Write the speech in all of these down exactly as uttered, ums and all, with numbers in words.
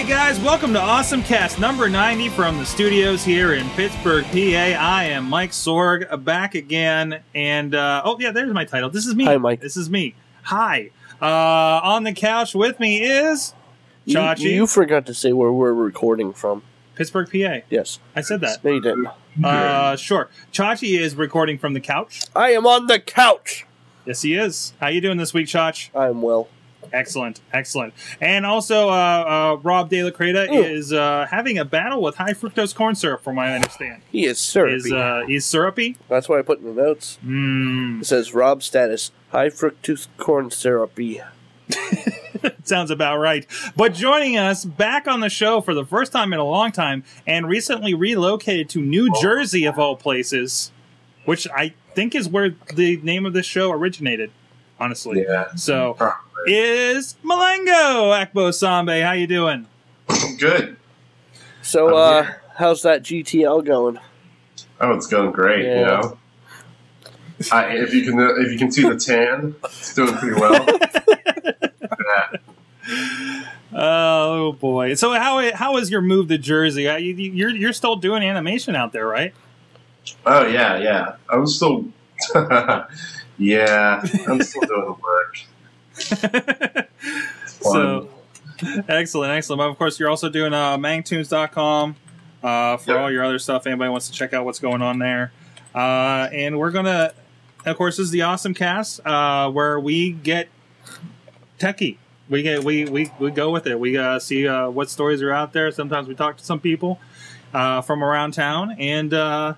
Hey guys, welcome to AwesomeCast number ninety from the studios here in Pittsburgh, P A. I am Mike Sorg, back again, and uh, oh yeah, there's my title. This is me. Hi, Mike. This is me. Hi. Uh, on the couch with me is Chachi. You, you forgot to say where we're recording from. Pittsburgh, P A. Yes, I said that. No, you didn't. Uh, sure. Chachi is recording from the couch. I am on the couch. Yes, he is. How you doing this week, Chach? I am well. Excellent, excellent. And also, uh, uh, Rob De La Creta Ooh. is uh, having a battle with high fructose corn syrup, from what I understand. He is syrupy. Is, uh, he's syrupy? That's what I put in the notes. Mm. It says, Rob's status, high fructose corn syrupy. Sounds about right. But joining us back on the show for the first time in a long time, and recently relocated to New Jersey, of all places, which I think is where the name of this show originated, honestly. Yeah. So... Huh. Is Mulango Akpo-Esambe. How you doing? Good. So, uh, how's that G T L going? Oh, it's going great. Yeah. You know, I, if you can, if you can see the tan, it's doing pretty well. Oh boy! So how how is your move to Jersey? You're you're still doing animation out there, right? Oh yeah, yeah. I'm still, yeah, I'm still doing the work. So, excellent, excellent. But of course, you're also doing uh, mangtoons dot com uh, for yep. all your other stuff. Anybody wants to check out what's going on there. Uh, and we're going to, of course, this is the Awesome Cast uh, where we get techie. We get we we, we go with it. We uh, see uh, what stories are out there. Sometimes we talk to some people uh, from around town, and uh,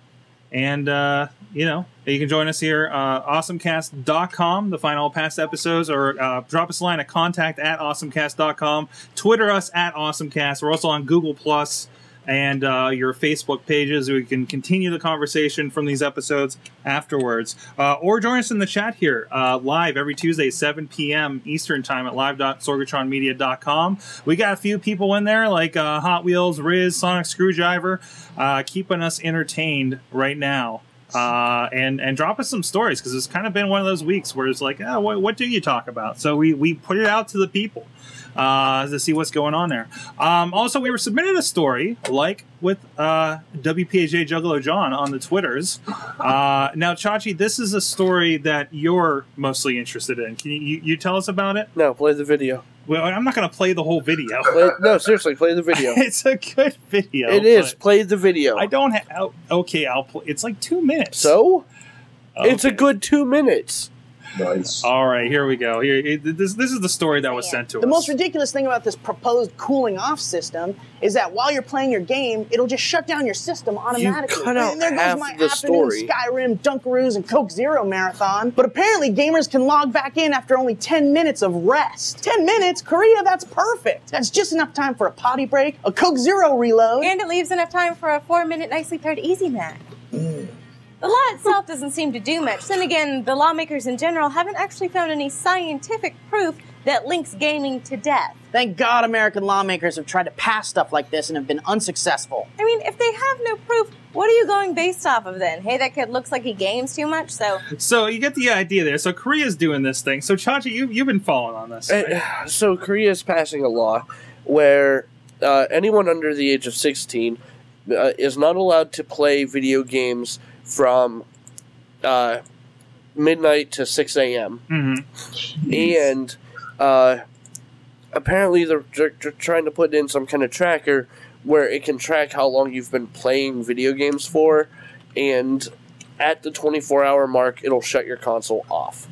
and uh, you know. You can join us here, uh, awesome cast dot com, to find all past episodes, or uh, drop us a line at contact at awesome cast dot com. Twitter us at AwesomeCast. We're also on Google Plus, and uh, your Facebook pages. We can continue the conversation from these episodes afterwards. Uh, or join us in the chat here, uh, live every Tuesday, seven P M Eastern Time at live dot sorgatron media dot com. We got a few people in there, like uh, Hot Wheels, Riz, Sonic Screwdriver, uh, keeping us entertained right now. Uh, and, and drop us some stories, because it's kind of been one of those weeks where it's like, oh, what, what do you talk about? So we, we put it out to the people uh, to see what's going on there. Um, also, we were submitted a story, like with uh, W P A J Juggalo John on the Twitters. Uh, now, Chachi, this is a story that you're mostly interested in. Can you, you, you tell us about it? No, play the video. Well, I'm not going to play the whole video. Play, no, seriously, play the video. It's a good video. It is. Play the video. I don't have... Okay, I'll play... It's like two minutes. So? Okay. It's a good two minutes. Nice. All right, here we go. Here, it, this, this is the story that was yeah. sent to the us. The most ridiculous thing about this proposed cooling off system is that while you're playing your game, it'll just shut down your system automatically. You cut out and there goes half my the afternoon story. Skyrim, Dunkaroos, and Coke Zero marathon. But apparently, gamers can log back in after only ten minutes of rest. ten minutes, Korea, that's perfect. That's just enough time for a potty break, a Coke Zero reload, and it leaves enough time for a four-minute nicely paired easy nap. Mm. The law itself doesn't seem to do much. Then again, the lawmakers in general haven't actually found any scientific proof that links gaming to death. Thank God American lawmakers have tried to pass stuff like this and have been unsuccessful. I mean, if they have no proof, what are you going based off of then? Hey, that kid looks like he games too much, so... So you get the idea there. So Korea's doing this thing. So Chachi, you, you've been following on this. Right? Uh, so Korea's passing a law where uh, anyone under the age of sixteen uh, is not allowed to play video games from uh, midnight to six A M Mm-hmm. And uh, apparently they're, they're trying to put in some kind of tracker where it can track how long you've been playing video games for, and at the twenty-four hour mark, it'll shut your console off.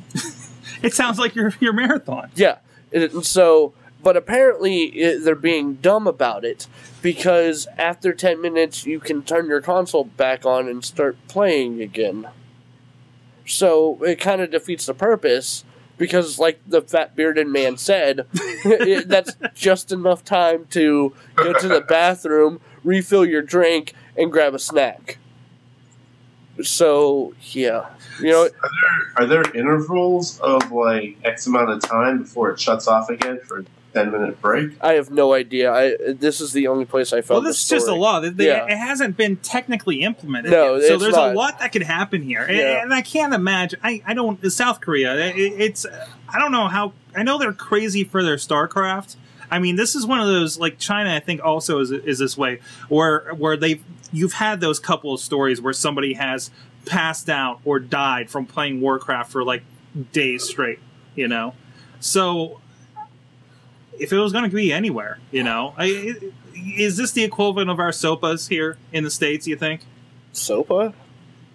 It sounds like your, your marathon. Yeah. It, so, but apparently it, they're being dumb about it, because after ten minutes, you can turn your console back on and start playing again. So it kind of defeats the purpose, because like the fat bearded man said, it, that's just enough time to go to the bathroom, refill your drink, and grab a snack. So, yeah. You know, are there, are there intervals of like X amount of time before it shuts off again for... ten minute break? I have no idea. I this is the only place I found. Well, this is just a law. They, yeah. It hasn't been technically implemented. No, yet. So it's there's not. A lot that could happen here, yeah. and I can't imagine. I I don't. South Korea. It, it's I don't know how. I know they're crazy for their StarCraft. I mean, this is one of those, like, China, I think, also is, is this way, where where they've you've had those couple of stories where somebody has passed out or died from playing Warcraft for, like, days straight, you know? So, if it was going to be anywhere, you know, I, is this the equivalent of our SOPAs here in the States, you think? SOPA?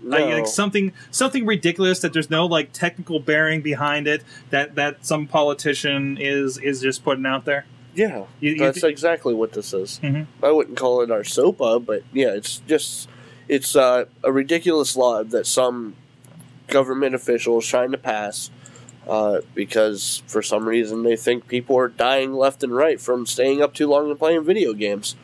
No. Like, like something something ridiculous that there's no, like, technical bearing behind it, that, that some politician is, is just putting out there? Yeah, you, you that's th exactly what this is. Mm-hmm. I wouldn't call it our SOPA, but, yeah, it's just... It's uh, a ridiculous law that some government official is trying to pass uh, because for some reason they think people are dying left and right from staying up too long and playing video games.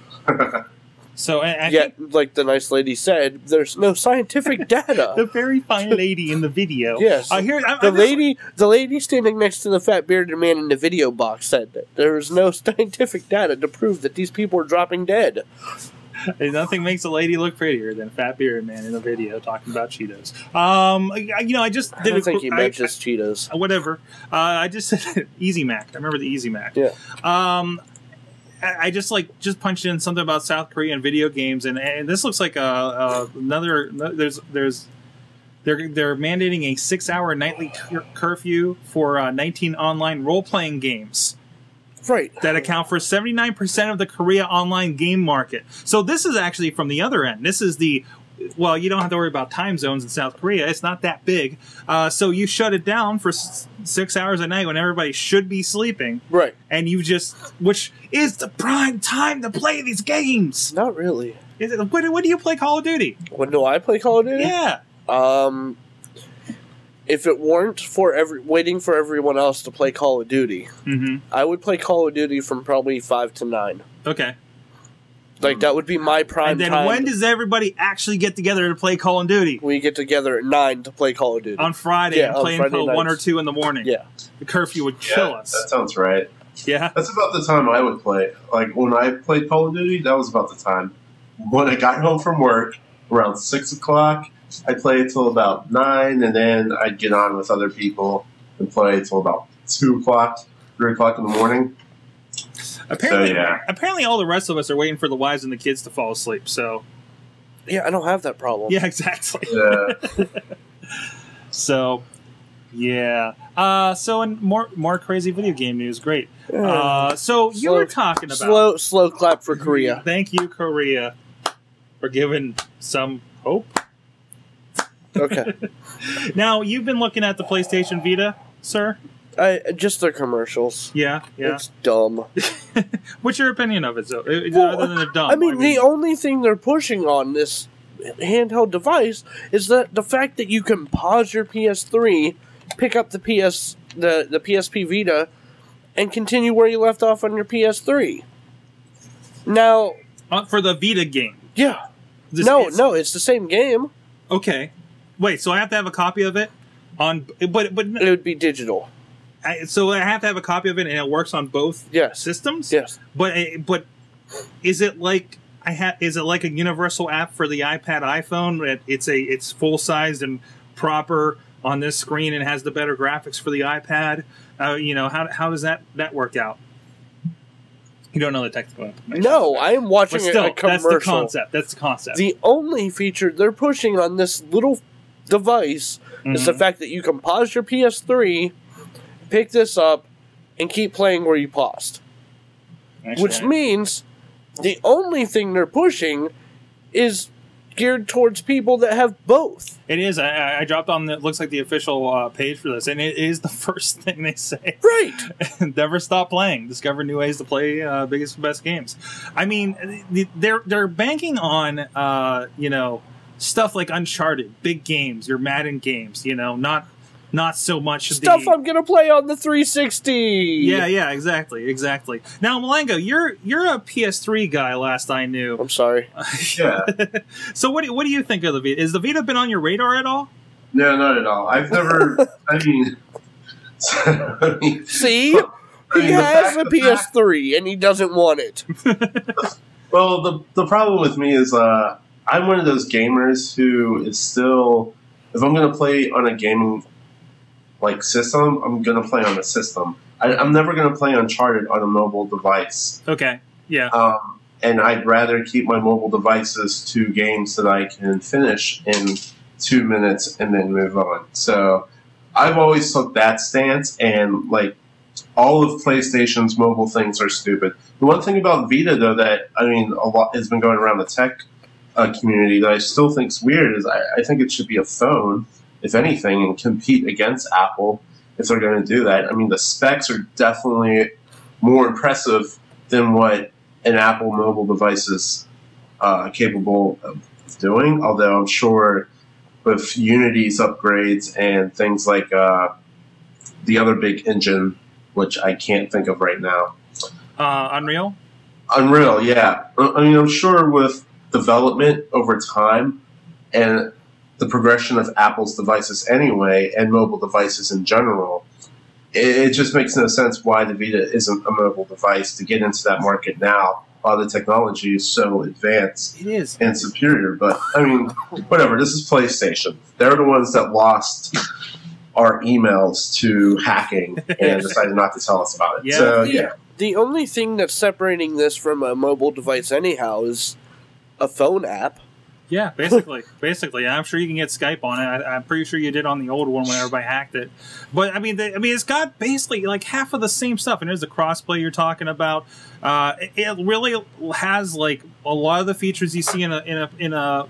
So, I, I Yet, think, like the nice lady said, there's no scientific data. The very fine lady in the video. Yes. Uh, here, I, the, I, lady, the lady standing next to the fat bearded man in the video box said that there is no scientific data to prove that these people are dropping dead. Nothing makes a lady look prettier than Fat Bearded Man in a video talking about Cheetos. Um, I, you know, I just did I don't think he meant just Cheetos. Whatever. Uh, I just said Easy Mac. I remember the Easy Mac. Yeah. Um, I, I just like just punched in something about South Korean video games, and, and this looks like a, a another. There's there's they're they're mandating a six hour nightly cur curfew for uh, nineteen online role playing games. Right. That account for seventy-nine percent of the Korea online game market. So this is actually from the other end. This is the, well, you don't have to worry about time zones in South Korea. It's not that big. Uh, so you shut it down for s six hours a night when everybody should be sleeping. Right. And you just, which is the prime time to play these games. Not really. Is it, when, when do you play Call of Duty? When do I play Call of Duty? Yeah. Um, if it weren't for every waiting for everyone else to play Call of Duty, mm-hmm. I would play Call of Duty from probably five to nine. Okay, like that would be my prime. And then time. When does everybody actually get together to play Call of Duty? We get together at nine to play Call of Duty on Friday yeah, and on play Friday until nights. one or two in the morning. Yeah, the curfew would kill yeah, us. That sounds right. Yeah, that's about the time I would play. Like when I played Call of Duty, that was about the time when I got home from work around six o'clock. I play till about nine, and then I'd get on with other people and play till about two o'clock, three o'clock in the morning. Apparently, so, yeah. apparently, all the rest of us are waiting for the wives and the kids to fall asleep. So, yeah, I don't have that problem. Yeah, exactly. Yeah. So, yeah. Uh, so, and more more crazy video game news. Great. Yeah. Uh, so slow, you were talking about slow slow clap for Korea. Thank you, Korea, for giving some hope. Okay. Now, you've been looking at the PlayStation Vita, sir? I, just their commercials. Yeah, yeah. It's dumb. What's your opinion of it, though? Well, other than they're dumb. I mean, I mean, the only thing they're pushing on this handheld device is that the fact that you can pause your P S three, pick up the P S the the P S P Vita, and continue where you left off on your P S three. Now, uh, for the Vita game. Yeah. This, no, it's, no, it's the same game. Okay. Wait, so I have to have a copy of it on, but but it would be digital. I, so I have to have a copy of it, and it works on both yes. systems. Yes, but but is it like I ha Is it like a universal app for the iPad, iPhone? It, it's a it's full sized and proper on this screen, and has the better graphics for the iPad. Uh, you know how how does that that work out? You don't know the technical information. No, I am watching but still, a commercial. That's the concept. That's the concept. The only feature they're pushing on this little device mm-hmm. is the fact that you can pause your P S three, pick this up, and keep playing where you paused. Actually, which means the only thing they're pushing is geared towards people that have both. It is. I, I dropped on the looks like the official uh, page for this, and it is the first thing they say. Right. Never stop playing. Discover new ways to play uh, biggest and best games. I mean, they're they're banking on uh, you know. Stuff like Uncharted, big games, your Madden games, you know, not not so much stuff the, I'm gonna play on the three sixty. Yeah, yeah, exactly, exactly. Now, Mulango, you're you're a P S three guy. Last I knew. I'm sorry. Yeah. So what do, what do you think of the Vita? Is the Vita been on your radar at all? No, not at all. I've never. I mean, I mean see, I mean, he has a P S three and he doesn't want it. Well, the the problem with me is. Uh, I'm one of those gamers who is still, if I'm going to play on a gaming like system, I'm going to play on a system. I, I'm never going to play Uncharted on a mobile device. Okay, yeah. Um, and I'd rather keep my mobile devices to games that I can finish in two minutes and then move on. So I've always took that stance, and like all of PlayStation's mobile things are stupid. The one thing about Vita, though, that I mean a lot has been going around the tech uh, community that I still think's weird is I, I think it should be a phone, if anything, and compete against Apple if they're going to do that. I mean, the specs are definitely more impressive than what an Apple mobile device is uh, capable of doing, although I'm sure with Unity's upgrades and things like uh, the other big engine, which I can't think of right now. Uh, Unreal? Unreal, yeah. I mean, I'm sure with development over time and the progression of Apple's devices anyway and mobile devices in general, it, it just makes no sense why the Vita isn't a mobile device to get into that market now while the technology is so advanced it is. and superior. But, I mean, whatever. This is PlayStation. They're the ones that lost our emails to hacking and decided not to tell us about it. Yeah, so, the, yeah. The only thing that's separating this from a mobile device anyhow is a phone app. Yeah, basically. basically. I'm sure you can get Skype on it. I, I'm pretty sure you did on the old one when everybody hacked it. But, I mean, they, I mean, it's got basically like half of the same stuff. And there's the crossplay you're talking about. Uh, it, it really has, like, a lot of the features you see in a in a, in a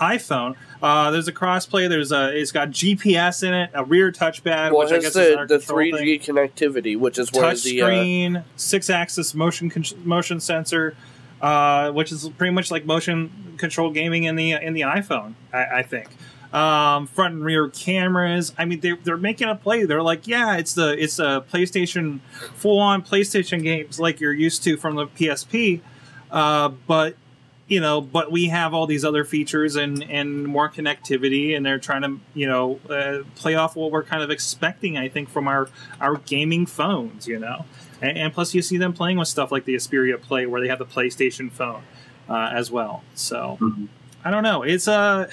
iPhone. Uh, there's a crossplay. There's a. It's got G P S in it. A rear touchpad. Well, which I guess the, is our the three G thing. Connectivity, which is where touch the touchscreen, uh, six-axis motion motion sensor, uh, which is pretty much like motion control gaming in the in the iPhone. I, I think um, front and rear cameras. I mean, they they're making a play. They're like, yeah, it's the it's a PlayStation full on PlayStation games like you're used to from the P S P, uh, but. You know, but we have all these other features and, and more connectivity, and they're trying to, you know, uh, play off what we're kind of expecting, I think, from our, our gaming phones, you know. And, and plus you see them playing with stuff like the Xperia Play where they have the PlayStation phone uh, as well. So, mm-hmm. I don't know. It's, uh,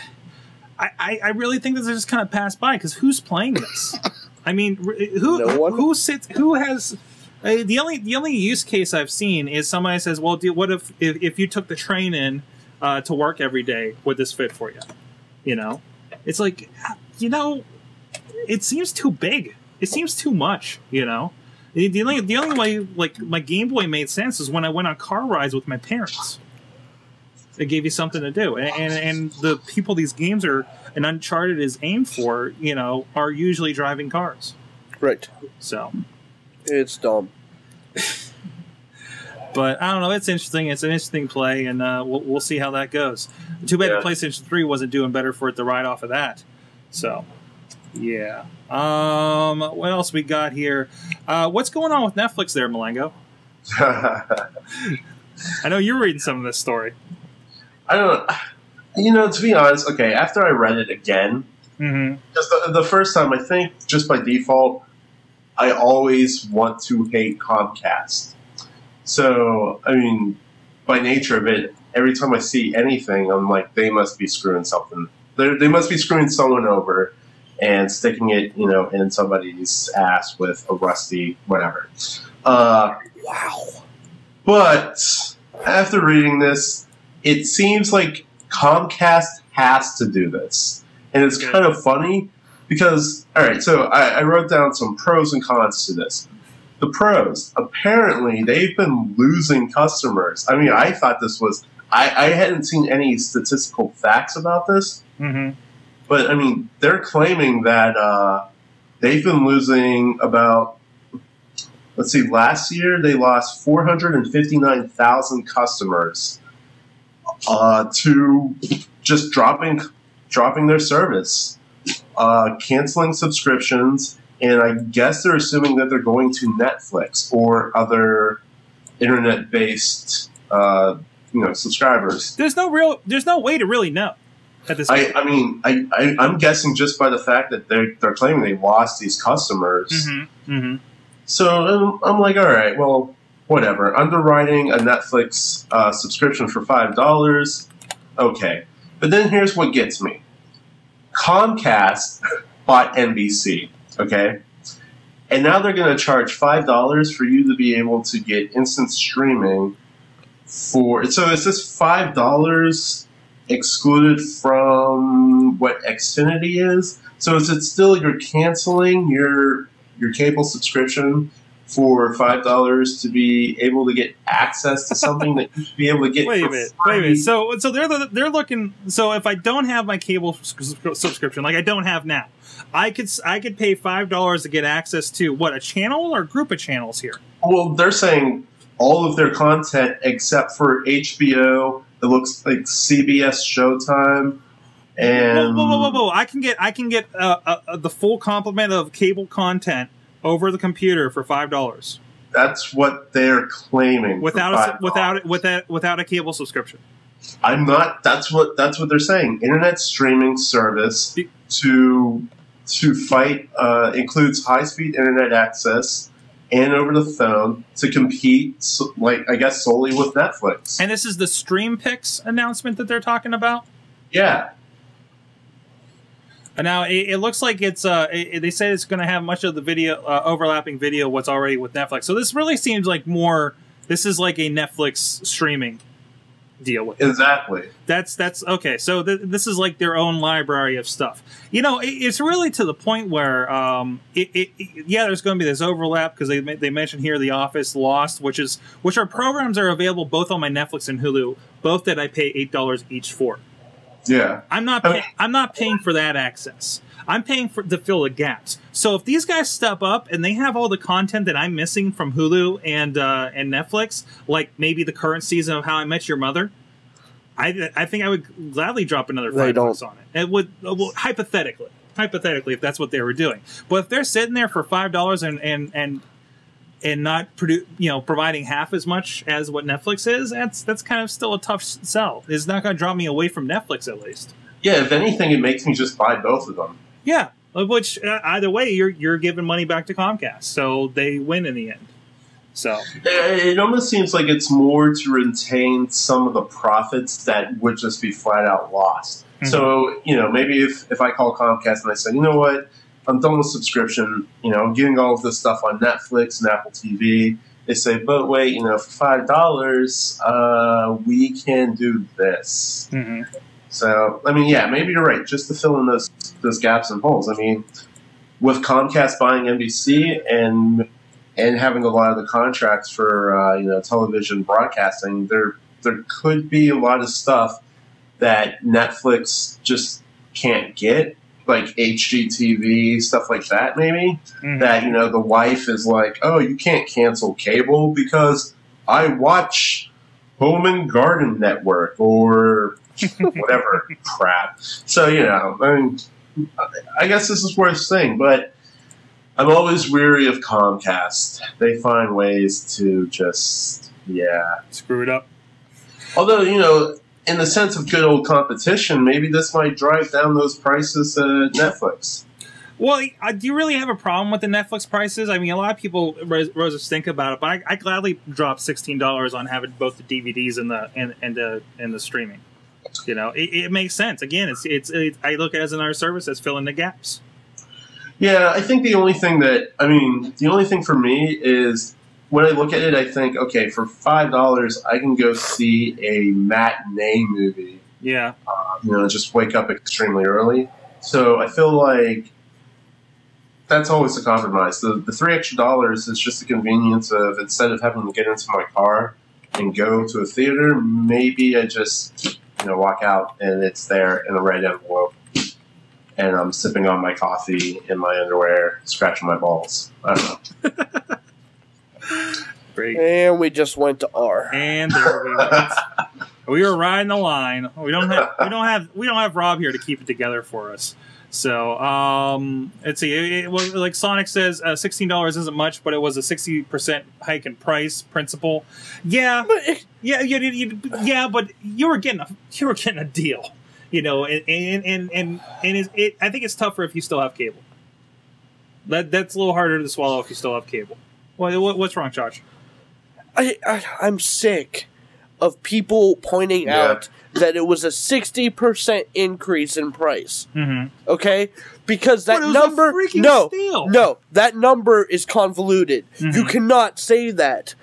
I, I really think this is just kind of passed by because who's playing this? I mean, who, no who sits, who has... Uh, the only the only use case I've seen is somebody says, "Well, do, what if, if if you took the train in uh, to work every day? Would this fit for you?" You know, it's like, you know, it seems too big. It seems too much. You know, the only the only way like my Game Boy made sense is when I went on car rides with my parents. It gave you something to do, and and, and the people these games are and Uncharted is aimed for, you know, are usually driving cars. Right. So. It's dumb. But, I don't know, it's interesting. It's an interesting play, and uh, we'll, we'll see how that goes. Too bad yeah. the PlayStation three wasn't doing better for it to ride off of that. So, yeah. Um, what else we got here? Uh, what's going on with Netflix there, Mulango? I know you're reading some of this story. I don't know. You know, to be honest, okay, after I read it again, mm-hmm. just the, the first time, I think, just by default, I always want to hate Comcast. So, I mean, by nature of it, every time I see anything, I'm like, they must be screwing something. They're, they must be screwing someone over and sticking it, you know, in somebody's ass with a rusty whatever. Uh, wow. But after reading this, it seems like Comcast has to do this. And it's kind of funny. Because, all right, so I, I wrote down some pros and cons to this. The pros, apparently they've been losing customers. I mean, I thought this was, I, I hadn't seen any statistical facts about this. Mm-hmm. But, I mean, they're claiming that uh, they've been losing about, let's see, last year they lost four hundred fifty-nine thousand customers uh, to just dropping, dropping their service. Uh, canceling subscriptions, and I guess they're assuming that they're going to Netflix or other internet-based, uh, you know, subscribers. There's no real, there's no way to really know at this point. I, I mean, I, I, I'm guessing just by the fact that they're they're claiming they lost these customers. Mm-hmm, mm-hmm. So I'm, I'm like, all right, well, whatever. Underwriting a Netflix uh, subscription for five dollars, okay. But then here's what gets me. Comcast bought N B C, okay? And now they're going to charge five dollars for you to be able to get instant streaming for. So is this five dollars excluded from what Xfinity is? So is it still you're canceling your your cable subscription for five dollars to be able to get access to something that you should be able to get wait for a minute, free? Wait a minute. So, so they're, they're looking... So if I don't have my cable subscription, like I don't have now, I could I could pay five dollars to get access to, what, a channel or a group of channels here? Well, they're saying all of their content except for H B O, it looks like C B S Showtime, and... Whoa, whoa, whoa, whoa, whoa. I can get, I can get uh, uh, the full complement of cable content over the computer for five dollars. That's what they're claiming. Without a, without it, without without a cable subscription. I'm not. That's what that's what they're saying. Internet streaming service to to fight uh, includes high speed internet access and over the phone to compete. So, like I guess solely with Netflix. And this is the StreamPix announcement that they're talking about. Yeah. Now it, it looks like it's. Uh, it, they say it's going to have much of the video uh, overlapping video what's already with Netflix. So this really seems like more. This is like a Netflix streaming deal with it. Exactly. That's that's okay. So th this is like their own library of stuff. You know, it, it's really to the point where. Um, it, it, it, yeah, there's going to be this overlap because they they mentioned here The Office, Lost, which is which are programs that are available both on my Netflix and Hulu, both that I pay eight dollars each for. Yeah, I'm not. Pay I'm not paying for that access. I'm paying for to fill the gaps. So if these guys step up and they have all the content that I'm missing from Hulu and uh, and Netflix, like maybe the current season of How I Met Your Mother, I I think I would gladly drop another five bucks on it. It would well, hypothetically, hypothetically, if that's what they were doing. But if they're sitting there for five dollars and and and and not produ you know, providing half as much as what Netflix is, that's that's kind of still a tough sell. It's not going to draw me away from Netflix, at least. Yeah, if anything, it makes me just buy both of them. Yeah, which uh, either way, you're you're giving money back to Comcast, so they win in the end. So it almost seems like it's more to retain some of the profits that would just be flat out lost. Mm-hmm. So you know, maybe if if I call Comcast and I say, you know what, I'm done with subscription, you know, I'm getting all of this stuff on Netflix and Apple T V. They say, but wait, you know, for five dollars, uh, we can do this. Mm-hmm. So, I mean, yeah, maybe you're right, just to fill in those, those gaps and holes. I mean, with Comcast buying N B C and and having a lot of the contracts for, uh, you know, television broadcasting, there, there could be a lot of stuff that Netflix just can't get. Like H G T V, stuff like that, maybe, mm-hmm. that, you know, the wife is like, oh, you can't cancel cable because I watch Home and Garden Network or whatever crap. So, you know, I mean, I guess this is worth saying, but I'm always weary of Comcast. They find ways to just, yeah. Screw it up. Although, you know, in the sense of good old competition, maybe this might drive down those prices at Netflix. Well, do you really have a problem with the Netflix prices? I mean, a lot of people, Rose, think about it, but I, I gladly drop sixteen dollars on having both the D V Ds and the and, and the and the streaming. You know, it, it makes sense. Again, it's it's it, I look at it as another service that's filling the gaps. Yeah, I think the only thing that I mean, the only thing for me is, when I look at it, I think, okay, for five dollars, I can go see a matinee movie. Yeah. Uh, you know, just wake up extremely early. So I feel like that's always a compromise. The, the three extra dollars is just the convenience of, instead of having to get into my car and go to a theater, maybe I just, you know, walk out and it's there in the right envelope. And I'm sipping on my coffee in my underwear, scratching my balls. I don't know. Break. And we just went to R. And there we went. We were riding the line. We don't have we don't have we don't have Rob here to keep it together for us. So um, let's see. It, it, well, like Sonic says, uh, sixteen dollars isn't much, but it was a sixty percent hike in price principle. Yeah, but, yeah, you, you, yeah. But you were getting a you were getting a deal, you know. And and and and, and it, it, I think it's tougher if you still have cable. That that's a little harder to swallow if you still have cable. What's wrong, Josh? I, I I'm sick of people pointing yeah. out that it was a sixty percent increase in price. Mm-hmm. Okay? Because that number... No, steal. no, that number is convoluted. Mm-hmm. You cannot say that.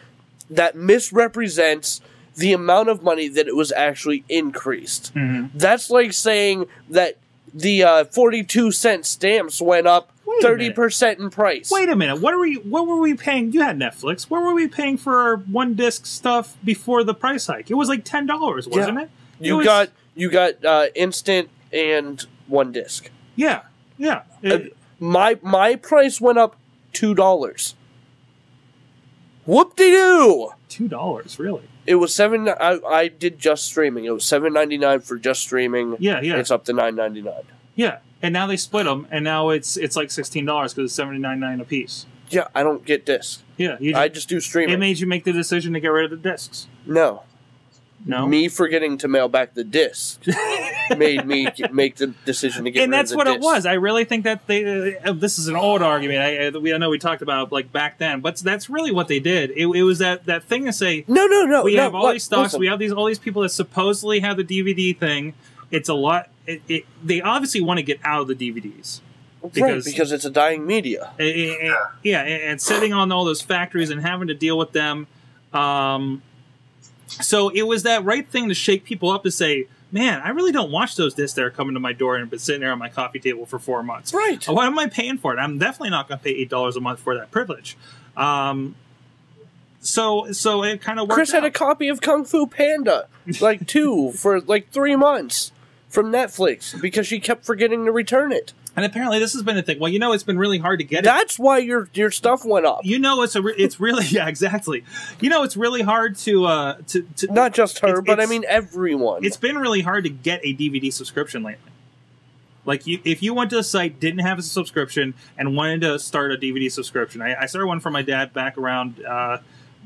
That misrepresents the amount of money that it was actually increased. Mm-hmm. That's like saying that the uh, forty-two cent stamps went up thirty percent in price. Wait a minute. What are we? What were we paying? You had Netflix. What were we paying for our one disc stuff before the price hike? It was like ten dollars, wasn't yeah. it? it? You was... got you got uh, instant and one disc. Yeah, yeah. It... Uh, my my price went up two dollars. Whoop-de-doo! Two dollars, really? It was seven. I I did just streaming. It was seven ninety nine for just streaming. Yeah, yeah. It's up to nine ninety nine. Yeah. And now they split them, and now it's it's like sixteen dollars because it's seventy-nine ninety-nine a piece. Yeah, I don't get discs. Yeah, you just, I just do streaming. It made you make the decision to get rid of the discs. No. No? Me forgetting to mail back the discs made me make the decision to get and rid of the discs. And that's what disc. it was. I really think that they... Uh, this is an old argument. I, I, we, I know we talked about it like, back then, but that's really what they did. It, it was that, that thing to say... No, no, no. We no, have all what, these stocks. Listen. We have these all these people that supposedly have the D V D thing. It's a lot... It, it, they obviously want to get out of the D V Ds. Because, right, because it's a dying media. It, it, it, yeah, and, and sitting on all those factories and having to deal with them. Um, so it was that right thing to shake people up to say, man, I really don't watch those discs that are coming to my door and have been sitting there on my coffee table for four months. Right. What am I paying for it? I'm definitely not going to pay eight dollars a month for that privilege. Um, so so it kind of worked Chris out. Had a copy of Kung Fu Panda, like two, for like three months. From Netflix, because she kept forgetting to return it. And apparently this has been a thing. Well, you know, it's been really hard to get it. That's why your your stuff went up. You know, it's a re it's really, yeah, exactly. You know, it's really hard to... Uh, to, to Not just her, it's, but it's, I mean everyone. It's been really hard to get a D V D subscription lately. Like, you, if you went to the site, didn't have a subscription, and wanted to start a D V D subscription. I, I started one for my dad back around... Uh,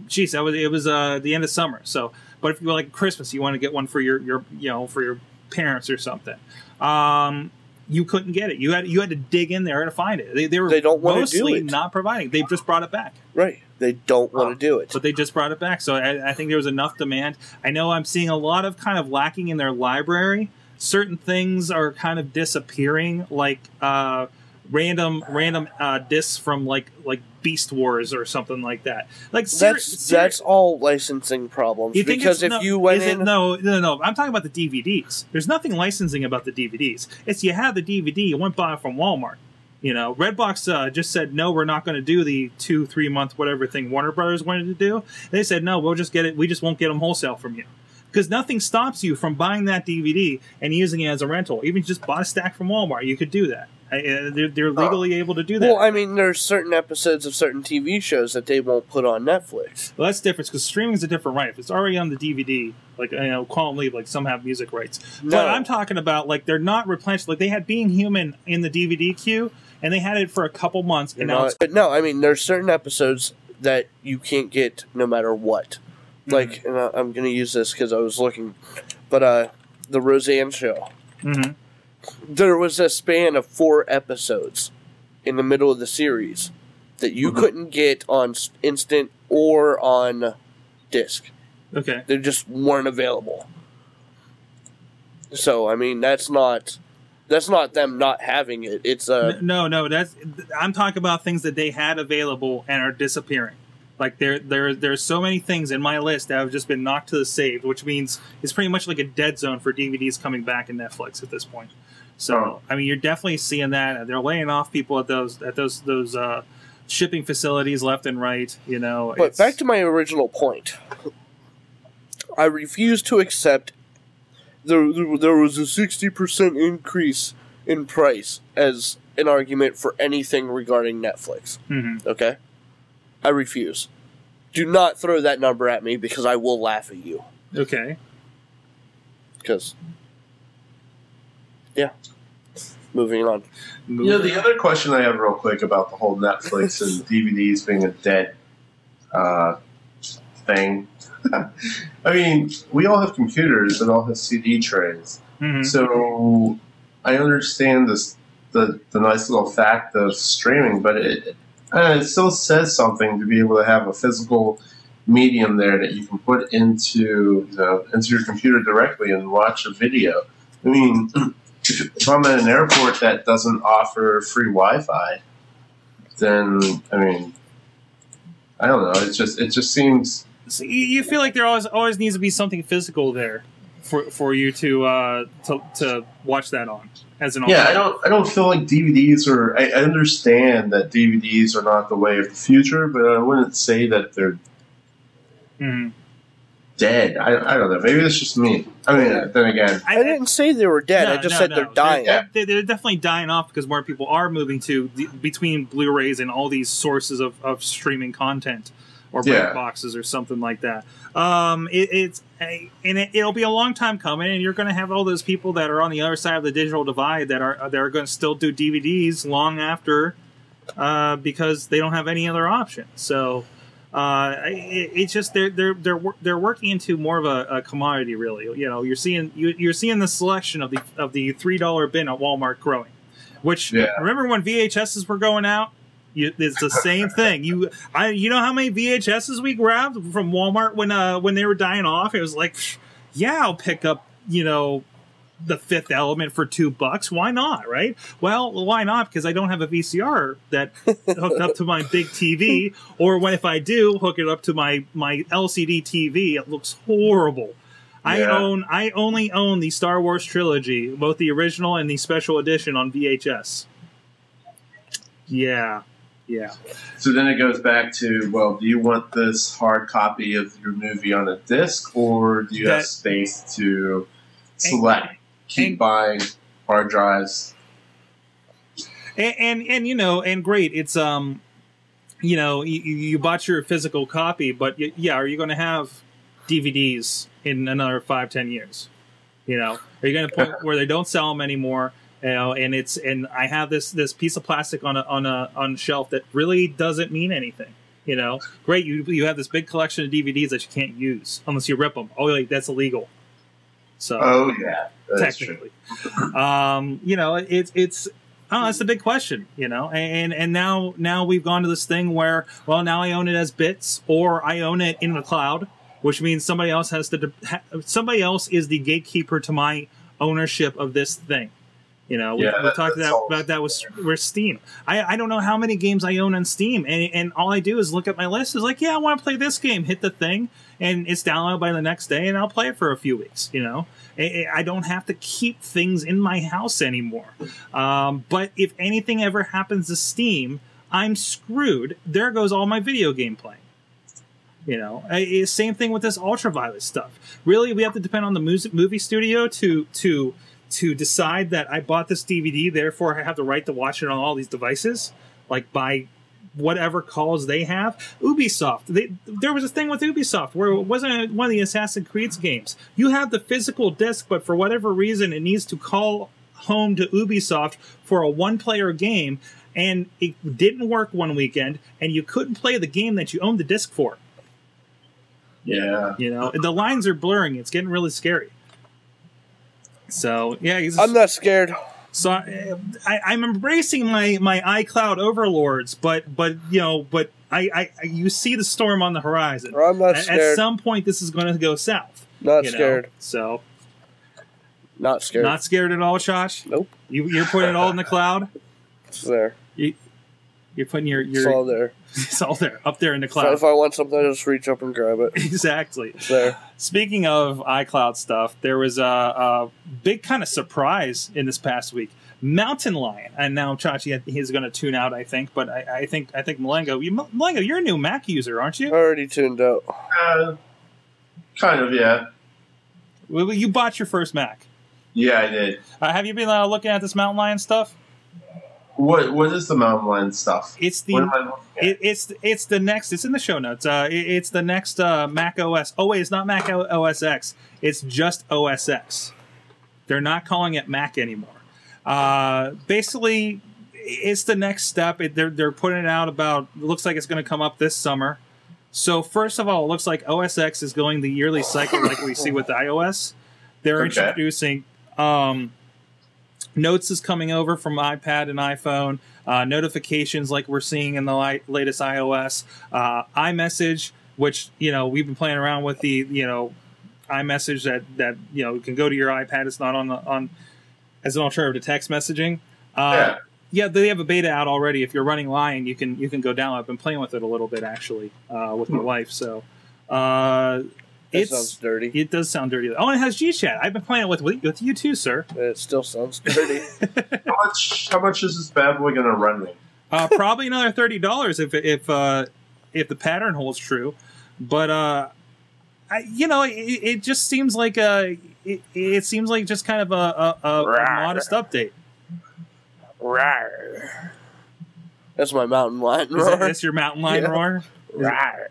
geez, that was, it was uh, the end of summer. So, but if you were like Christmas, you want to get one for your, your you know, for your... parents or something, um, you couldn't get it. You had you had to dig in there to find it. They, they were they don't mostly do not providing. They just brought it back. Right. They don't want um, to do it. But they just brought it back. So I, I think there was enough demand. I know I'm seeing a lot of kind of lacking in their library. Certain things are kind of disappearing, like uh, random random uh, discs from like like Beast Wars or something like that. Like that's that's all licensing problems. You think because if no, you went in, it, no, no, no. I'm talking about the D V Ds. There's nothing licensing about the D V Ds. It's you have the D V D, you went buy it from Walmart. You know, Redbox uh, just said no, we're not going to do the two, three month whatever thing Warner Brothers wanted to do. They said no, we'll just get it. We just won't get them wholesale from you because nothing stops you from buying that D V D and using it as a rental. Even just buy a stack from Walmart, you could do that. I, they're, they're legally oh. able to do that. Well, I mean, there's certain episodes of certain T V shows that they won't put on Netflix. Well, that's different because streaming is a different right. If it's already on the D V D, like, you know, call and leave, like some have music rights. No. But I'm talking about, like, they're not replenished. Like, they had Being Human in the D V D queue, and they had it for a couple months. And now it's but no, I mean, there's certain episodes that you can't get no matter what. Mm-hmm. Like, and I'm going to use this because I was looking, but uh, The Roseanne Show. Mm-hmm. There was a span of four episodes in the middle of the series that you mm-hmm. couldn't get on instant or on disc. Okay. They just weren't available. So, I mean, that's not that's not them not having it. It's uh No, no, that's I'm talking about things that they had available and are disappearing. Like there there there's so many things in my list that have just been knocked to the saved, which means it's pretty much like a dead zone for D V Ds coming back in Netflix at this point. So, I mean, you're definitely seeing that. They're laying off people at those at those those uh, shipping facilities left and right. You know. But back to my original point, I refuse to accept there there, there was a sixty percent increase in price as an argument for anything regarding Netflix. Mm-hmm. Okay, I refuse. Do not throw that number at me because I will laugh at you. Okay. Because. Yeah. Moving on. Moving you know, the on. other question I have real quick about the whole Netflix and D V Ds being a dead uh, thing. I mean, we all have computers and all have C D trays. Mm-hmm. So I understand this, the, the nice little fact of streaming, but it, uh, it still says something to be able to have a physical medium there that you can put into, you know, into your computer directly and watch a video. I mean, if I'm at an airport that doesn't offer free Wi-Fi, then, I mean, I don't know. It just, it just seems... So you feel like there always always needs to be something physical there for for you to uh, to, to watch that on as an alternative. Yeah, I don't I don't feel like D V Ds are. I understand that D V Ds are not the way of the future, but I wouldn't say that they're mm-hmm. dead. I I don't know. Maybe it's just me. I mean, then again, I, I didn't say they were dead. No, I just no, said no. they're dying. They're, they're, they're definitely dying off because more people are moving to the, between Blu-rays and all these sources of of streaming content. Or break yeah. boxes or something like that. Um, it, it's a, and it, it'll be a long time coming, and you're going to have all those people that are on the other side of the digital divide that are that are going to still do D V Ds long after, uh, because they don't have any other option. So uh, it, it's just they're they're they're they're working into more of a, a commodity, really. You know, you're seeing you, you're seeing the selection of the of the three dollar bin at Walmart growing. Which yeah. remember when V H Ss were going out? You, it's the same thing. You, I, you know how many V H Ss we grabbed from Walmart when, uh, when they were dying off. It was like, yeah, I'll pick up, you know, the Fifth Element for two bucks. Why not, right? Well, why not? Because I don't have a V C R that hooked up to my big T V, or when if I do hook it up to my my L C D T V, it looks horrible. Yeah. I own, I only own the Star Wars trilogy, both the original and the special edition on V H S. Yeah. Yeah. So then it goes back to, well, do you want this hard copy of your movie on a disc, or do you that, have space to select, and, keep and, buying hard drives? And, and and you know, and great, it's um, you know, you, you bought your physical copy, but you, yeah, are you going to have D V Ds in another five, ten years? You know, are you going to point where they don't sell them anymore? You know, and it's and I have this this piece of plastic on a on a on a shelf that really doesn't mean anything. You know, great, you you have this big collection of D V Ds that you can't use unless you rip them. Oh, like, that's illegal. So oh yeah, technically, um, you know, it's it's oh, that's the big question. You know, and and now now we've gone to this thing where, well, now I own it as bits, or I own it in the cloud, which means somebody else has to somebody else is the gatekeeper to my ownership of this thing. You know, we, yeah, we talked that, about that with, with Steam. I, I don't know how many games I own on Steam, and, and all I do is look at my list. It's like, yeah, I want to play this game. Hit the thing, and it's downloaded by the next day, and I'll play it for a few weeks, you know. I, I don't have to keep things in my house anymore. Um, but if anything ever happens to Steam, I'm screwed. There goes all my video game playing. You know, I, same thing with this Ultraviolet stuff. Really, we have to depend on the music, movie studio to... to to decide that I bought this D V D, therefore I have the right to watch it on all these devices, like by whatever calls they have. Ubisoft, they, there was a thing with Ubisoft where it wasn't one of the Assassin's Creed games. You have the physical disc, but for whatever reason, it needs to call home to Ubisoft for a one-player game, and it didn't work one weekend, and you couldn't play the game that you owned the disc for. Yeah. You know, the lines are blurring. It's getting really scary. So yeah, he's, I'm not scared. So I, I, I'm embracing my my iCloud overlords, but but you know, but I, I you see the storm on the horizon. I'm not scared. At, at some point, this is going to go south. Not scared. Know? So not scared. Not scared at all, Josh. Nope. You, you're putting it all in the cloud. It's there. You, you're putting your, your. It's all there. It's all there, up there in the cloud. So if I want something, I just reach up and grab it. Exactly. It's there. Speaking of iCloud stuff, there was a, a big kind of surprise in this past week. Mountain Lion, and now Chachi he's going to tune out, I think. But I, I think I think Mulango, you, Mulango, you're a new Mac user, aren't you? I already tuned out. Uh, kind of, yeah. Well, you bought your first Mac. Yeah, I did. Uh, have you been uh, looking at this Mountain Lion stuff? What what is the Mountain Lion stuff? It's the it, it's it's the next. It's in the show notes. Uh, it, it's the next uh, Mac O S. Oh wait, it's not Mac O S X. It's just O S X. They're not calling it Mac anymore. Uh, basically, it's the next step. It, they're they're putting it out about. It looks like it's going to come up this summer. So first of all, it looks like O S X is going the yearly cycle like we see with iOS. They're okay. introducing. Um, Notes is coming over from iPad and iPhone. Uh, notifications like we're seeing in the li latest iOS. Uh, iMessage, which, you know, we've been playing around with the, you know, iMessage that, that, you know, can go to your iPad. It's not on the, on as an alternative to text messaging. Uh, yeah. Yeah, they have a beta out already. If you're running Lion, you can you can go download. I've been playing with it a little bit actually uh, with my wife. So uh, it sounds dirty. It does sound dirty. Oh, and it has G Chat. I've been playing with with you too, sir. It still sounds dirty. how much how much is this bad boy gonna run me? Uh, probably another thirty dollars if if uh, if the pattern holds true. But uh, I, you know, it, it just seems like a it, it seems like just kind of a, a, a, a modest update. R A W R. That's my mountain lion roar. Is that, that's your mountain lion yeah. roar? R A W R.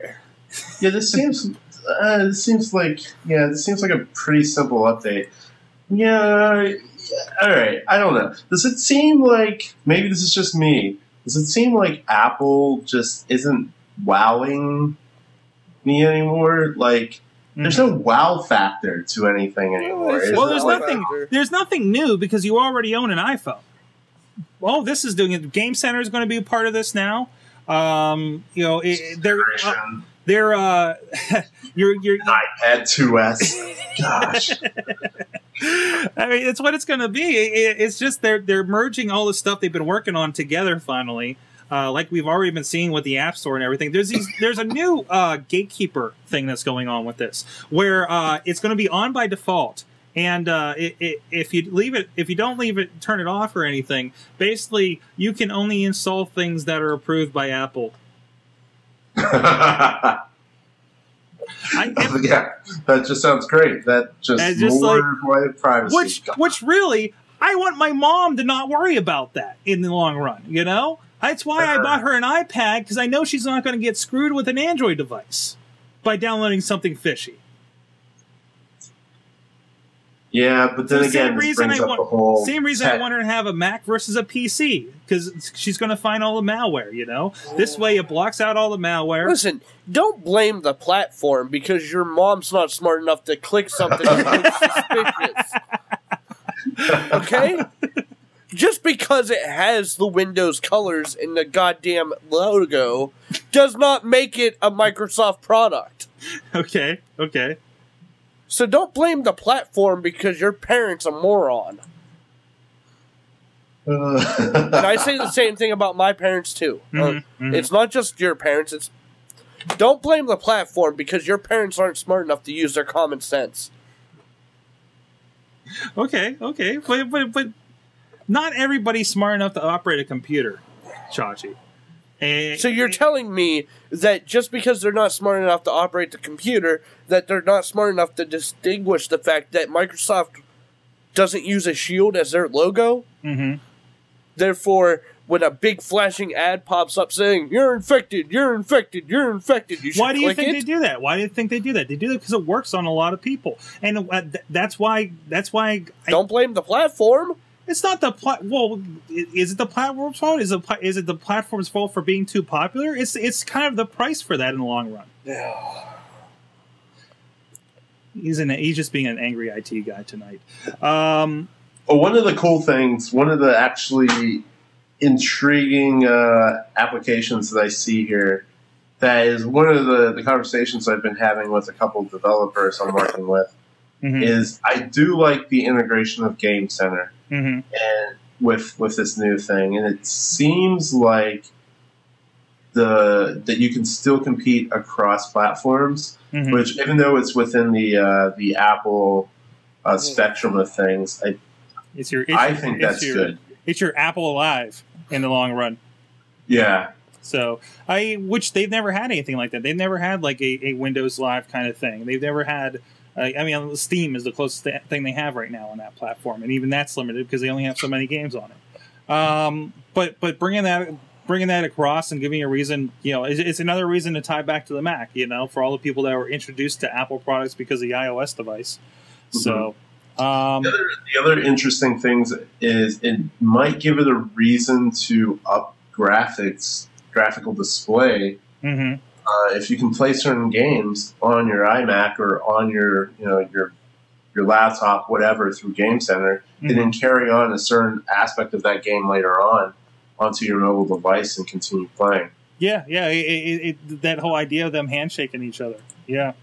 Yeah, this seems uh, this seems like yeah, this seems like a pretty simple update. Yeah, yeah, all right. I don't know. Does it seem like, maybe this is just me, does it seem like Apple just isn't wowing me anymore? Like, there's no wow factor to anything anymore. Well, well there's nothing factor. There's nothing new because you already own an iPhone. Oh, this is doing it. Game Center is going to be a part of this now. Um, you know, it, they're uh, they're uh, you're you're iPad two S. Gosh, I mean, it's what it's going to be. It, it's just they're they're merging all the stuff they've been working on together finally. Uh, like we've already been seeing with the App Store and everything. There's these. There's a new uh, Gatekeeper thing that's going on with this, where uh, it's going to be on by default. And uh, it, it, if you leave it, if you don't leave it, turn it off or anything, basically you can only install things that are approved by Apple. I, if, yeah, that just sounds great. That just, just more like, privacy. Which, which really, I want my mom to not worry about that in the long run. You know, that's why uh, I bought her an iPad, because I know she's not going to get screwed with an Android device by downloading something fishy. Yeah, but then so again, this brings I up want, the whole... Same reason tech. I want her to have a Mac versus a P C, because she's going to find all the malware, you know? Oh. This way it blocks out all the malware. Listen, don't blame the platform because your mom's not smart enough to click something that looks suspicious. Okay? Just because it has the Windows colors in the goddamn logo does not make it a Microsoft product. Okay, okay. So don't blame the platform because your parent's a moron. And I say the same thing about my parents, too. Mm-hmm, uh, mm-hmm. It's not just your parents. It's don't blame the platform because your parents aren't smart enough to use their common sense. Okay, okay. But, but, but not everybody's smart enough to operate a computer, Chachi. So you're telling me that just because they're not smart enough to operate the computer, that they're not smart enough to distinguish the fact that Microsoft doesn't use a shield as their logo? Mm-hmm. Therefore, when a big flashing ad pops up saying, you're infected, you're infected, you're infected, you should Why do you think it? they do that? Why do you think they do that? They do that because it works on a lot of people. And that's why... That's why I Don't blame the platform. It's not the pla well. Is it the platform's fault? Is it is it the platform's fault for being too popular? It's it's kind of the price for that in the long run. Yeah. He's an he's just being an angry I T guy tonight. Um, oh, one of the cool things, one of the actually intriguing uh, applications that I see here, that is one of the the conversations I've been having with a couple of developers I'm working with. Mm-hmm. Is I do like the integration of Game Center mm-hmm. and with with this new thing, and it seems like the that you can still compete across platforms, mm-hmm. which even though it's within the uh, the Apple uh, spectrum of things, I it's your it's I think your, that's your, good. It's your Apple Alive in the long run. Yeah. So I which they've never had anything like that. They've never had like a, a Windows Live kind of thing. They've never had. Uh, I mean, Steam is the closest th thing they have right now on that platform, and even that's limited because they only have so many games on it. Um, but but bringing that bringing that across and giving a reason, you know, it's, it's another reason to tie back to the Mac, you know, for all the people that were introduced to Apple products because of the iOS device. Mm-hmm. So um, the, other, the other interesting things is it might give it a reason to up graphics, graphical display. Mm-hmm. Uh, if you can play certain games on your iMac or on your, you know, your your laptop, whatever, through Game Center, mm-hmm. and then carry on a certain aspect of that game later on onto your mobile device and continue playing. Yeah, yeah, it, it, it, that whole idea of them handshaking each other. Yeah.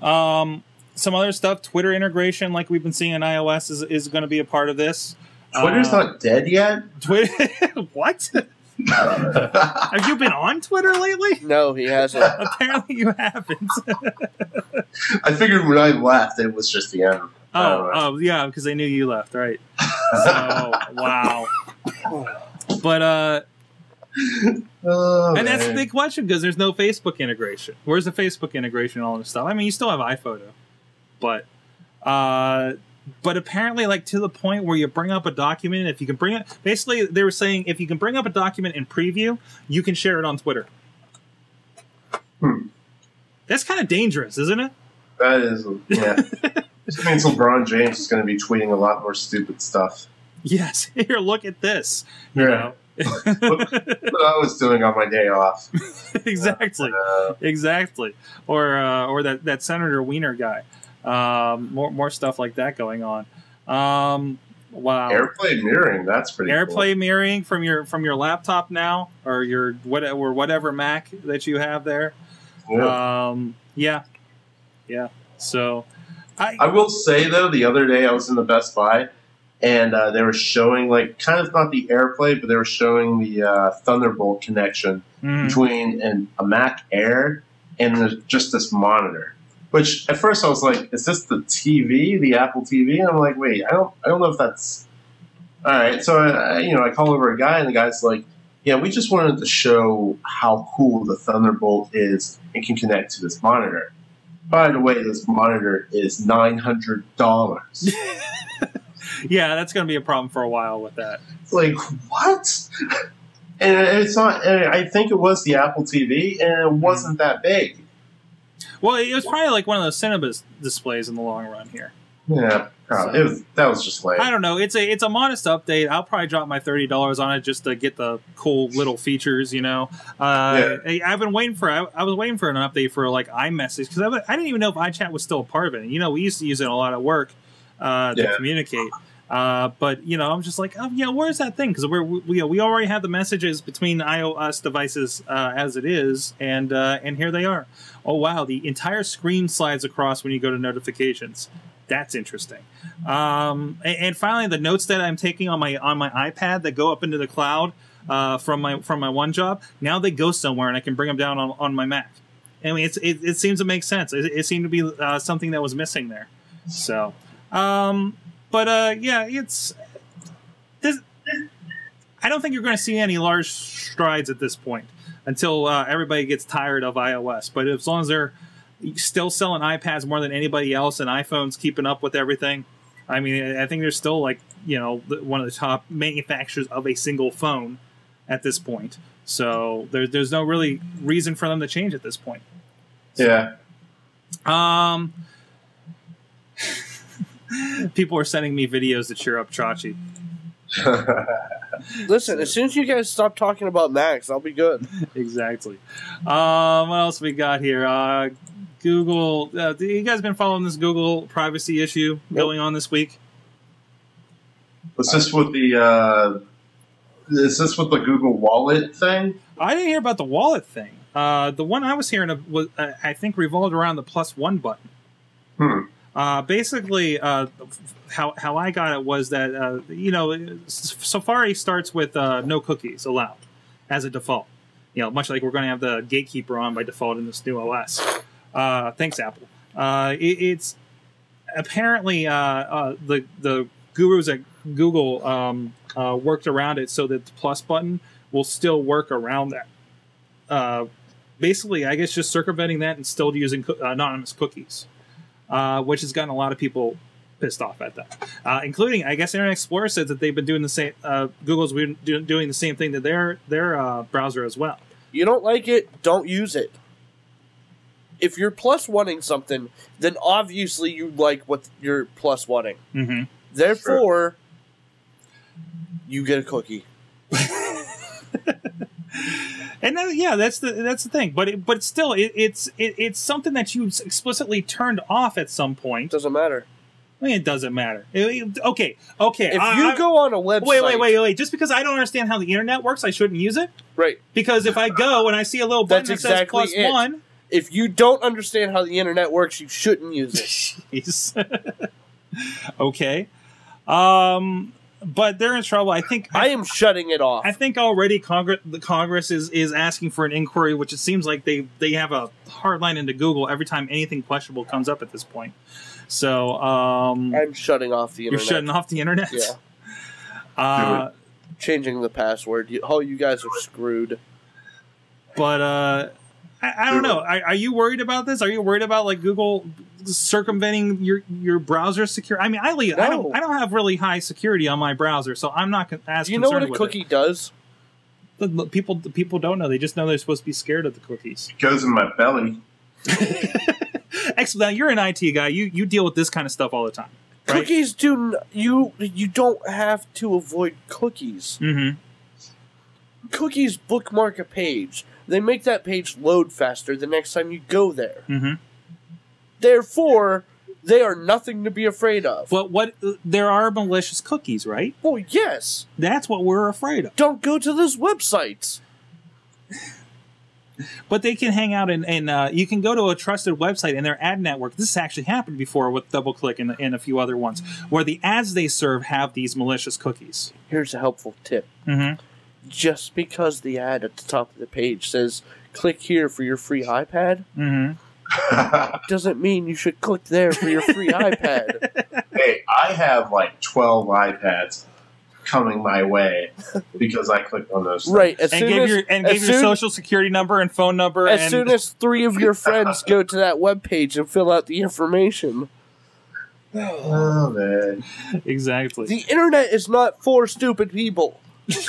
Um, some other stuff, Twitter integration, like we've been seeing on iOS, is, is going to be a part of this. Twitter's uh, not dead yet? Twitter? What? Have you been on Twitter lately? No, he hasn't. Apparently you haven't. I figured when I left, it was just the end. Oh, oh yeah, because they knew you left, right. So, wow. But, uh... Oh, and man. That's the big question, because there's no Facebook integration. Where's the Facebook integration and all this stuff? I mean, you still have iPhoto, but uh, but apparently, like, to the point where you bring up a document, if you can bring it, basically they were saying if you can bring up a document in preview, you can share it on Twitter. Hmm. That's kind of dangerous, isn't it? That is, yeah. This means LeBron James is going to be tweeting a lot more stupid stuff. Yes, here, look at this. Yeah. You know? Look what I was doing on my day off. Exactly, uh, exactly. Or uh, or that that Senator Wiener guy. Um, more more stuff like that going on. Um, wow. Airplay mirroring. That's pretty. Airplay cool. mirroring from your from your laptop now, or your whatever or whatever Mac that you have there. Yeah. Um, yeah, yeah. So, I I will say though, the other day I was in the Best Buy. And uh, they were showing, like, kind of not the AirPlay, but they were showing the uh, Thunderbolt connection mm. between an, a Mac Air and just this monitor. Which at first I was like, "Is this the T V, the Apple T V?" And I'm like, "Wait, I don't, I don't know if that's all right." So I, I, you know, I call over a guy, and the guy's like, "Yeah, we just wanted to show how cool the Thunderbolt is and can connect to this monitor. By the way, this monitor is nine hundred dollars." Yeah, that's going to be a problem for a while with that. Like, what? And it's not. And I think it was the Apple T V, and it wasn't that big. Well, it was probably like one of those Cinema displays in the long run here. Yeah, so, it was, that was just lame. I don't know. It's a it's a modest update. I'll probably drop my thirty dollars on it just to get the cool little features. You know, uh, yeah. I've been waiting for. I, I was waiting for an update for like iMessage because I, I didn't even know if iChat was still a part of it. You know, we used to use it a lot at work. Uh, to yeah. communicate, uh, but you know, I'm just like, oh yeah, where's that thing? Because we're we, you know, we already have the messages between iOS devices uh, as it is, and uh, and here they are. Oh wow, the entire screen slides across when you go to notifications. That's interesting. Um, and, and finally, the notes that I'm taking on my on my iPad that go up into the cloud uh, from my from my one job, now they go somewhere, and I can bring them down on, on my Mac. I mean, it's, it it seems to make sense. It, it seemed to be uh, something that was missing there. So. Um, but, uh, yeah, it's, this, I don't think you're going to see any large strides at this point until, uh, everybody gets tired of iOS, but as long as they're still selling iPads more than anybody else and iPhones keeping up with everything, I mean, I think they're still like, you know, one of the top manufacturers of a single phone at this point. So there, there's no really reason for them to change at this point. So, yeah. Um, people are sending me videos to cheer up Chachi. Listen, as soon as you guys stop talking about Macs, I'll be good. Exactly. Um, what else we got here? Uh, Google. Uh, you guys been following this Google privacy issue yep. going on this week? Was this with the? Uh, is this with the Google Wallet thing? I didn't hear about the wallet thing. Uh, the one I was hearing was, uh, I think, revolved around the plus one button. Hmm. Uh, basically, uh, how how I got it was that uh, you know Safari starts with uh, no cookies allowed as a default. You know, much like we're going to have the Gatekeeper on by default in this new O S. Uh, thanks, Apple. Uh, it, it's apparently uh, uh, the the gurus at Google um, uh, worked around it so that the plus button will still work around that. Uh, basically, I guess just circumventing that and still using co- anonymous cookies. Uh, which has gotten a lot of people pissed off at that, uh, including, I guess, Internet Explorer said that they've been doing the same. Uh, Google's been do, doing the same thing to their their uh, browser as well. You don't like it? Don't use it. If you're plus oneing something, then obviously you like what you're plus oneing. Mm-hmm. Therefore, sure. you get a cookie. And that, yeah, that's the that's the thing, but it, but still, it, it's it, it's something that you explicitly turned off at some point. Doesn't matter. It doesn't matter. It, okay, okay. If I, you I, go on a website... Wait, wait, wait, wait. Just because I don't understand how the internet works, I shouldn't use it? Right. Because if I go and I see a little button That's that says exactly plus it. one... If you don't understand how the internet works, you shouldn't use it. Okay. Um... But they're in trouble. I think I, I am shutting it off. I think already Congress, the Congress is, is asking for an inquiry, which it seems like they, they have a hard line into Google every time anything questionable comes up at this point. So um, I'm shutting off the internet. You're shutting off the internet? Yeah. Uh, changing the password. Oh, you guys are screwed. But uh, I, I don't know. Are, are you worried about this? Are you worried about like Google circumventing your your browser security? I mean, I, leave, no. I don't I don't have really high security on my browser, so I'm not as concerned with it. Do you know what a cookie it. does? The, the people the people don't know. They just know they're supposed to be scared of the cookies. It goes in my belly. Excellent. Now you're an I T guy. You you deal with this kind of stuff all the time. Right? Cookies do you you don't have to avoid cookies. Mm-hmm. Cookies bookmark a page. They make that page load faster the next time you go there. Mm-hmm. Therefore, they are nothing to be afraid of. But what? There are malicious cookies, right? Well, yes. That's what we're afraid of. Don't go to those websites. But they can hang out, and, and uh, you can go to a trusted website and their ad network. This has actually happened before with DoubleClick and, and a few other ones, where the ads they serve have these malicious cookies. Here's a helpful tip. Mm-hmm. Just because the ad at the top of the page says, click here for your free iPad, mm-hmm. doesn't mean you should click there for your free iPad. Hey, I have like twelve iPads coming my way because I clicked on those things. Right, as and soon give as, your and as give soon, your social security number and phone number. As and soon as three of your friends go to that webpage and fill out the information. Oh man, exactly. The internet is not for stupid people.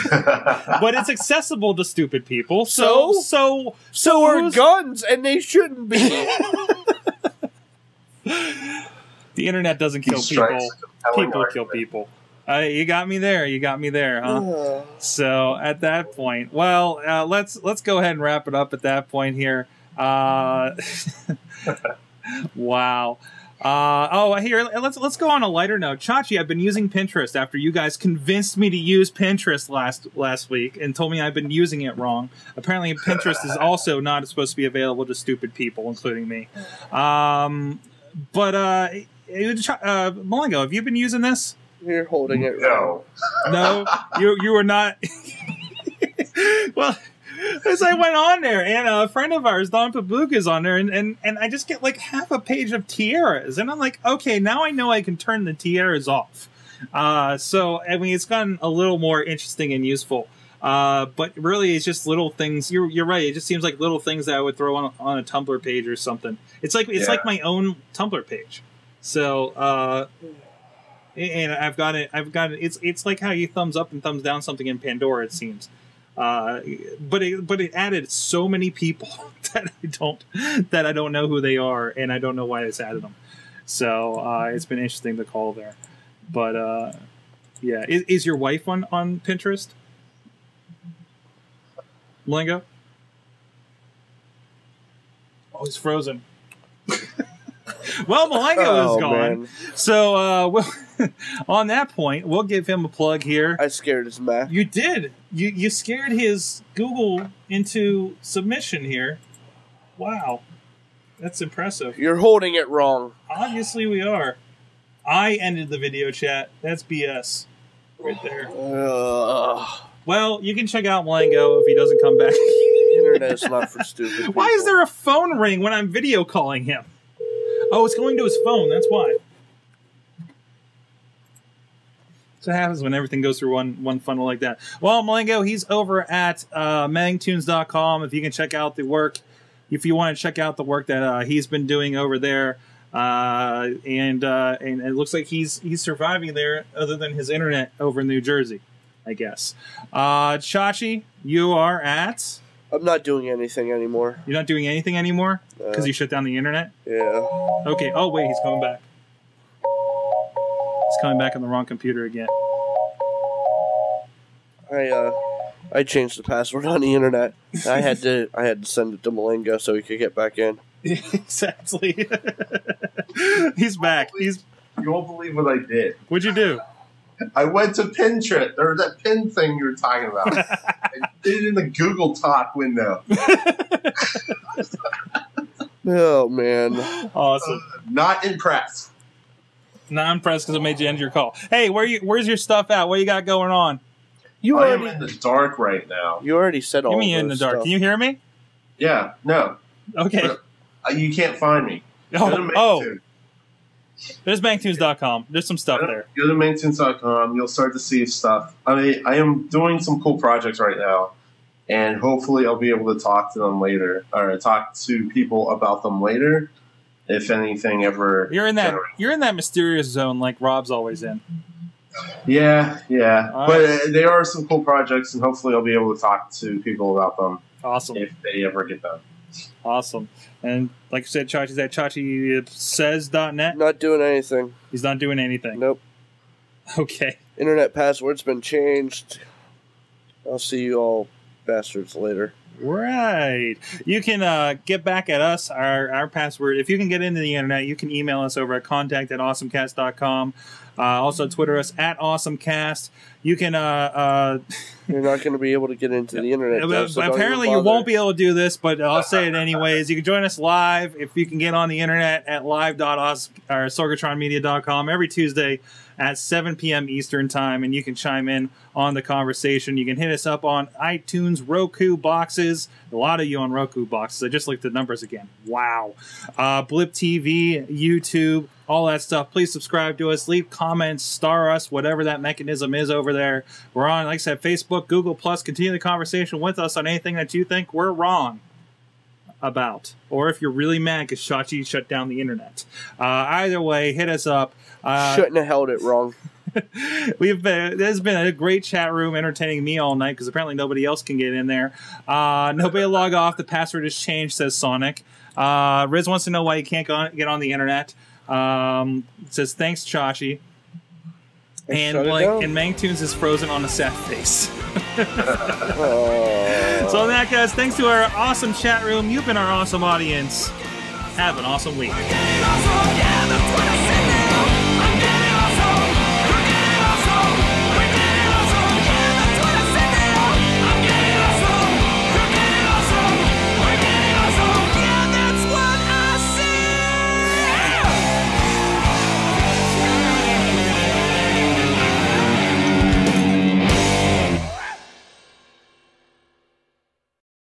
But it's accessible to stupid people. So, so, so, so are guns, and they shouldn't be. The internet doesn't kill people. People kill people. Uh, you got me there. You got me there, huh? Uh. So at that point, well, uh, let's let's go ahead and wrap it up at that point here. Uh, wow. Uh, oh, here, let's let's go on a lighter note. Chachi, I've been using Pinterest after you guys convinced me to use Pinterest last last week and told me I've been using it wrong. Apparently, Pinterest is also not supposed to be available to stupid people, including me. Um, but, uh, uh, Mulango, have you been using this? You're holding it wrong. No. No? You, you were not... Well... As I went on there, and a friend of ours, Don Pabuk, is on there, and, and, and I just get like half a page of tiaras. And I'm like, okay, now I know I can turn the tiaras off. Uh, so, I mean, it's gotten a little more interesting and useful. Uh, but really, it's just little things. You're, you're right. It just seems like little things that I would throw on, on a Tumblr page or something. It's like it's yeah. like my own Tumblr page. So... Uh, and I've got it. I've got it. It's, it's like how you thumbs up and thumbs down something in Pandora, it seems. Uh, but it, but it added so many people that I don't that I don't know who they are, and I don't know why it's added them. So uh, it's been interesting to call there. But uh, yeah, is, is your wife on on Pinterest? Mulango? Oh, he's frozen. Well, Mulango oh, is gone. Man. So uh, we'll, on that point, we'll give him a plug here. I scared his Mac. You did. You you scared his Google into submission here. Wow, that's impressive. You're holding it wrong. Obviously, we are. I ended the video chat. That's B S, right there. Uh, well, you can check out Mulango if he doesn't come back. The internet is not for stupid people. Why is there a phone ring when I'm video calling him? Oh, it's going to his phone. That's why. That's what happens when everything goes through one one funnel like that. Well, Mulango, he's over at uh, mangtoons dot com. If you can check out the work, if you want to check out the work that uh, he's been doing over there, uh, and uh, and it looks like he's he's surviving there, other than his internet over in New Jersey, I guess. Uh, Chachi, you are at. I'm not doing anything anymore. You're not doing anything anymore? Because uh, you shut down the internet? Yeah. Okay. Oh, wait. He's coming back. He's coming back on the wrong computer again. I uh, I changed the password on the internet. I had to I had to send it to Mulango so he could get back in. Exactly. He's back. He's You won't believe what I did. What'd you do? I went to Pinterest, or that pin thing you were talking about. I did it in the Google Talk window. Oh, man. Awesome. Uh, not impressed. Not impressed because it made you end your call. Hey, where you? Where's your stuff at? What you got going on? You I already, am in the dark right now. You already said all you mean in the dark. Stuff. Can you hear me? Yeah. No. Okay. But you can't find me. Go to oh. There's mangtoons dot com. There's some stuff go to, there. Go to mangtoons dot com. You'll start to see stuff. I mean, I am doing some cool projects right now, and hopefully I'll be able to talk to them later, or talk to people about them later, if anything ever. You're in that. Generates. You're in that mysterious zone, like Rob's always in. Yeah, yeah. All but right. They are some cool projects, and hopefully I'll be able to talk to people about them. Awesome. If they ever get done. Awesome. And like you said, Chachi's at chachi says dot net. Not doing anything. He's not doing anything. Nope. Okay. Internet password's been changed. I'll see you all bastards later. Right. You can uh, get back at us, our, our password. If you can get into the internet, you can email us over at contact at awesome cast dot com. Uh, also, Twitter us at AwesomeCast. You can. Uh, uh, You're not going to be able to get into the internet. Though, so apparently, you won't be able to do this, but I'll say it anyways. You can join us live if you can get on the internet at live dot sorgatron media dot com every Tuesday at seven P M Eastern Time, and you can chime in on the conversation. You can hit us up on iTunes, Roku boxes. A lot of you on Roku boxes. I just looked at the numbers again. Wow. Uh, Blip T V, YouTube. All that stuff. Please subscribe to us. Leave comments. Star us. Whatever that mechanism is over there. We're on, like I said, Facebook, Google+. Continue the conversation with us on anything that you think we're wrong about. Or if you're really mad because Chachi shut down the internet. Uh, either way, hit us up. Uh, Shouldn't have held it wrong. We've been, there's been a great chat room entertaining me all night because apparently nobody else can get in there. Uh, nobody log off. The password is changed, says Sonic. Uh, Riz wants to know why you can't go on, get on the internet. Um, it says thanks, Chachi, and like and Mangtoons is frozen on a sad face. Oh. So on that, guys, thanks to our awesome chat room. You've been our awesome audience. Have an awesome week.